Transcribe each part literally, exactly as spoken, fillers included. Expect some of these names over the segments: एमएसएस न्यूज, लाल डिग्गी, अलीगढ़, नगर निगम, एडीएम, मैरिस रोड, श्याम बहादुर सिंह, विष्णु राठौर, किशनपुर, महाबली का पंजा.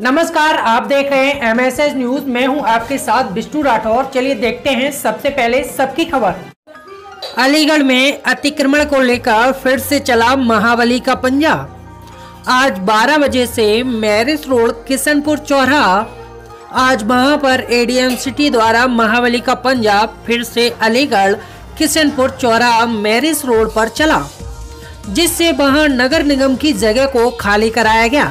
नमस्कार, आप देख रहे हैं एमएसएस न्यूज। मैं हूं आपके साथ विष्णु राठौर। चलिए देखते हैं सबसे पहले सबकी खबर। अलीगढ़ में अतिक्रमण को लेकर फिर से चला महाबली का पंजा। आज बारह बजे से मैरिस रोड किशनपुर चौराहा, आज वहां पर एडीएम सिटी द्वारा महाबली का पंजा फिर से अलीगढ़ किशनपुर चौराहा मैरिस रोड पर चला, जिससे वहां नगर निगम की जगह को खाली कराया गया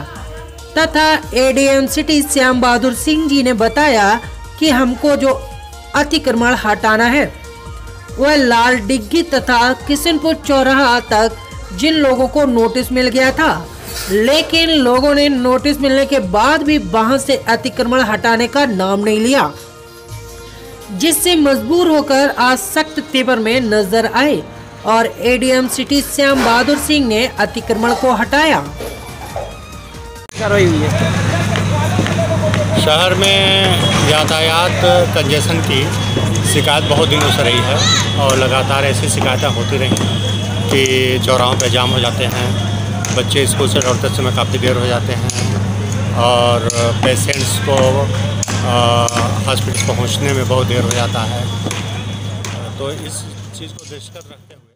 तथा एडीएम सिटी श्याम बहादुर सिंह जी ने बताया कि हमको जो अतिक्रमण हटाना है। वह लाल डिग्गी तथा किशनपुर चौराहा तक जिन लोगों को नोटिस मिल गया था, लेकिन लोगों ने नोटिस मिलने के बाद भी वहां से अतिक्रमण हटाने का नाम नहीं लिया, जिससे मजबूर होकर आज सख्त तेवर में नजर आए और एडीएम सिटी श्याम बहादुर सिंह ने अतिक्रमण को हटाया। कार्रवाई हुई है। शहर में यातायात कंजेशन की शिकायत बहुत दिनों से रही है और लगातार ऐसी शिकायतें होती रही हैं कि चौराहों पे जाम हो जाते हैं, बच्चे स्कूल से लौटते समय काफ़ी देर हो जाते हैं और पेशेंट्स को हॉस्पिटल पहुंचने में बहुत देर हो जाता है। तो इस चीज़ को देखकर रखते हैं।